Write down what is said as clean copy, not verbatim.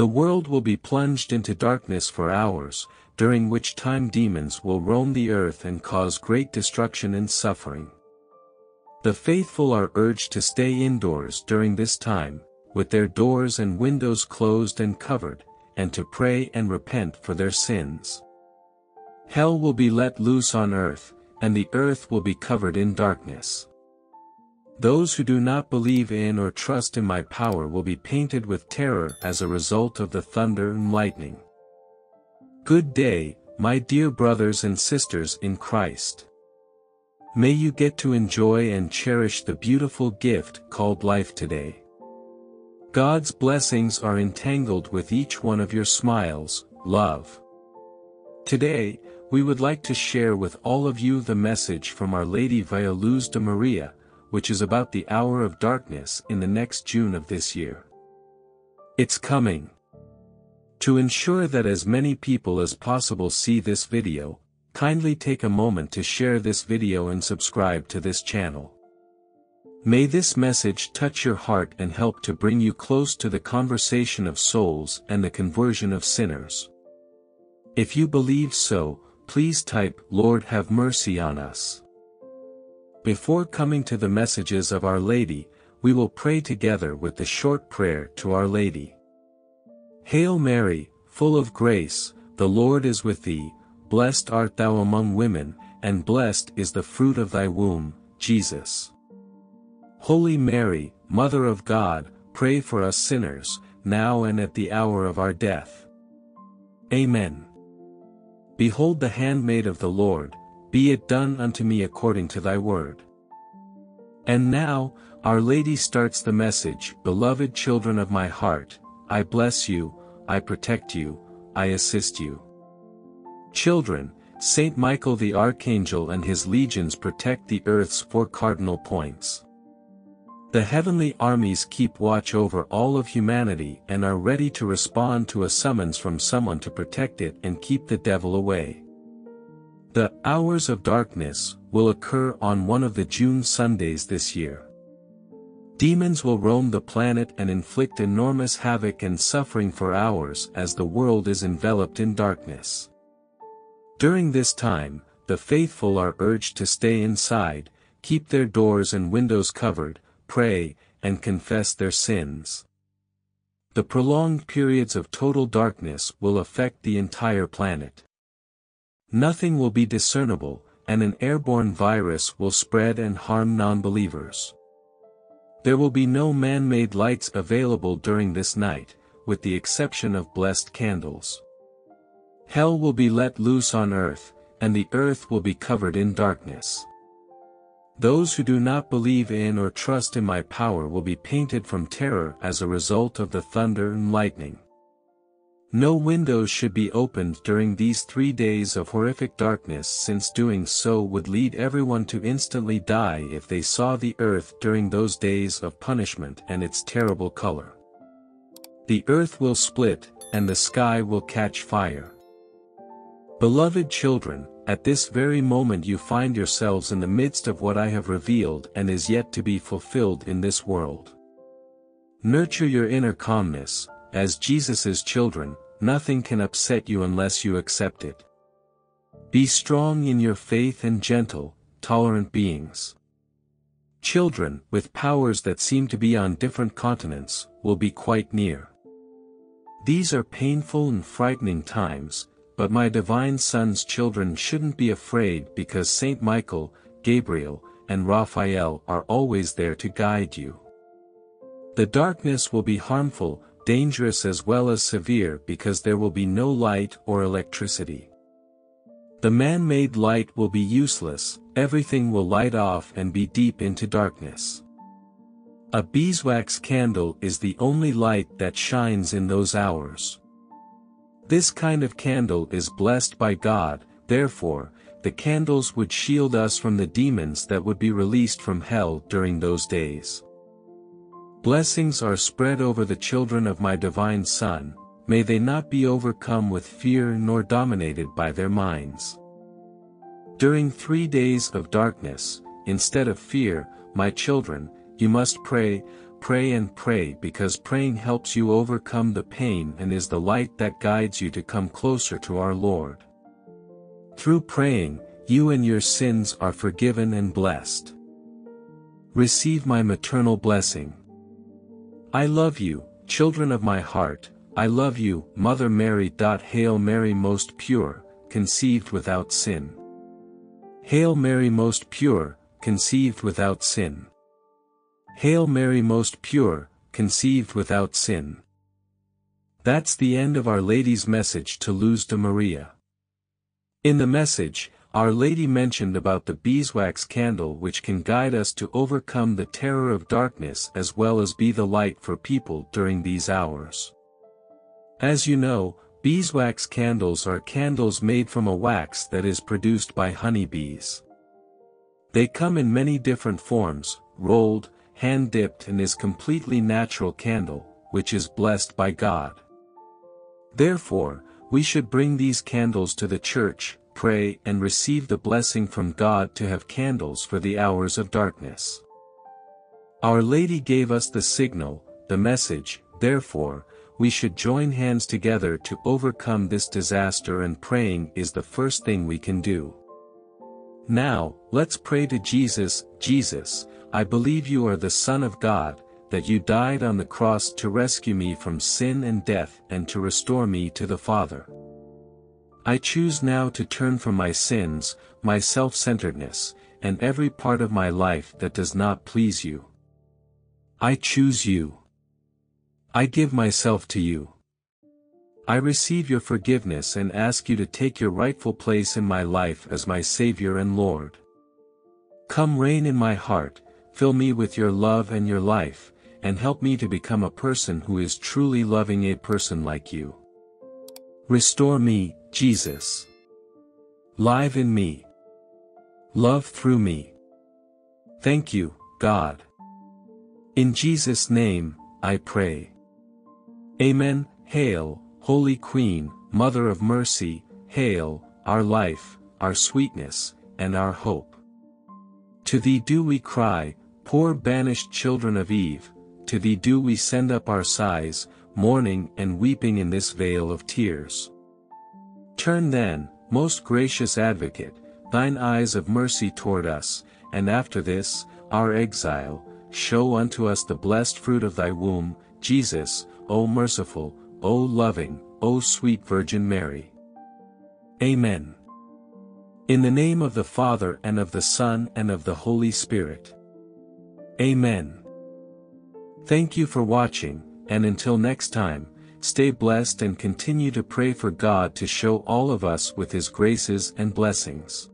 The world will be plunged into darkness for hours, during which time demons will roam the earth and cause great destruction and suffering. The faithful are urged to stay indoors during this time, with their doors and windows closed and covered, and to pray and repent for their sins. Hell will be let loose on earth, and the earth will be covered in darkness. Those who do not believe in or trust in my power will be painted with terror as a result of the thunder and lightning. Good day, my dear brothers and sisters in Christ. May you get to enjoy and cherish the beautiful gift called life today. God's blessings are entangled with each one of your smiles, love. Today, we would like to share with all of you the message from Our Lady via Luz de Maria, which is about the hour of darkness in the next June of this year. It's coming. To ensure that as many people as possible see this video, kindly take a moment to share this video and subscribe to this channel. May this message touch your heart and help to bring you close to the conversation of souls and the conversion of sinners. If you believe so, please type, "Lord, have mercy on us." Before coming to the messages of Our Lady, we will pray together with the short prayer to Our Lady. Hail Mary, full of grace, the Lord is with thee, blessed art thou among women, and blessed is the fruit of thy womb, Jesus. Holy Mary, Mother of God, pray for us sinners, now and at the hour of our death. Amen. Behold the handmaid of the Lord, be it done unto me according to thy word. And now, Our Lady starts the message. Beloved children of my heart, I bless you, I protect you, I assist you. Children, Saint Michael the Archangel and his legions protect the earth's four cardinal points. The heavenly armies keep watch over all of humanity and are ready to respond to a summons from someone to protect it and keep the devil away. The hours of darkness will occur on one of the June Sundays this year. Demons will roam the planet and inflict enormous havoc and suffering for hours as the world is enveloped in darkness. During this time, the faithful are urged to stay inside, keep their doors and windows covered, pray, and confess their sins. The prolonged periods of total darkness will affect the entire planet. Nothing will be discernible, and an airborne virus will spread and harm non-believers. There will be no man-made lights available during this night, with the exception of blessed candles. Hell will be let loose on earth, and the earth will be covered in darkness. Those who do not believe in or trust in my power will be painted from terror as a result of the thunder and lightning. No windows should be opened during these 3 days of horrific darkness, since doing so would lead everyone to instantly die if they saw the earth during those days of punishment and its terrible color. The earth will split, and the sky will catch fire. Beloved children, at this very moment you find yourselves in the midst of what I have revealed and is yet to be fulfilled in this world. Nurture your inner calmness. As Jesus's children, nothing can upset you unless you accept it. Be strong in your faith and gentle, tolerant beings. Children with powers that seem to be on different continents will be quite near. These are painful and frightening times, but my divine son's children shouldn't be afraid, because Saint Michael, Gabriel, and Raphael are always there to guide you. The darkness will be harmful, dangerous as well as severe, because there will be no light or electricity. The man-made light will be useless, everything will light off and be deep into darkness. A beeswax candle is the only light that shines in those hours. This kind of candle is blessed by God, therefore, the candles would shield us from the demons that would be released from hell during those days. Blessings are spread over the children of my divine Son, may they not be overcome with fear nor dominated by their minds. During 3 days of darkness, instead of fear, my children, you must pray, Pray and pray, because praying helps you overcome the pain and is the light that guides you to come closer to our Lord. Through praying, you and your sins are forgiven and blessed. Receive my maternal blessing. I love you, children of my heart, I love you, Mother Mary. Hail Mary most pure, conceived without sin. Hail Mary most pure, conceived without sin. Hail Mary most pure, conceived without sin. That's the end of Our Lady's message to Luz de Maria. In the message, Our Lady mentioned about the beeswax candle, which can guide us to overcome the terror of darkness as well as be the light for people during these hours. As you know, beeswax candles are candles made from a wax that is produced by honeybees. They come in many different forms, rolled, hand-dipped, and is completely natural candle, which is blessed by God. Therefore, we should bring these candles to the church, pray and receive the blessing from God to have candles for the hours of darkness. Our Lady gave us the signal, the message, therefore, we should join hands together to overcome this disaster, and praying is the first thing we can do. Now, let's pray to Jesus. Jesus, I believe you are the Son of God, that you died on the cross to rescue me from sin and death and to restore me to the Father. I choose now to turn from my sins, my self-centeredness, and every part of my life that does not please you. I choose you. I give myself to you. I receive your forgiveness and ask you to take your rightful place in my life as my Savior and Lord. Come reign in my heart, fill me with your love and your life, and help me to become a person who is truly loving, a person like you. Restore me, Jesus. Live in me. Love through me. Thank you, God. In Jesus' name, I pray. Amen. Hail, Holy Queen, Mother of Mercy, hail, our life, our sweetness, and our hope. To thee do we cry, poor banished children of Eve, to thee do we send up our sighs, mourning and weeping in this vale of tears. Turn then, most gracious Advocate, thine eyes of mercy toward us, and after this, our exile, show unto us the blessed fruit of thy womb, Jesus, O merciful, O loving, O sweet Virgin Mary. Amen. In the name of the Father and of the Son and of the Holy Spirit. Amen. Thank you for watching, and until next time, stay blessed and continue to pray for God to show all of us with His graces and blessings.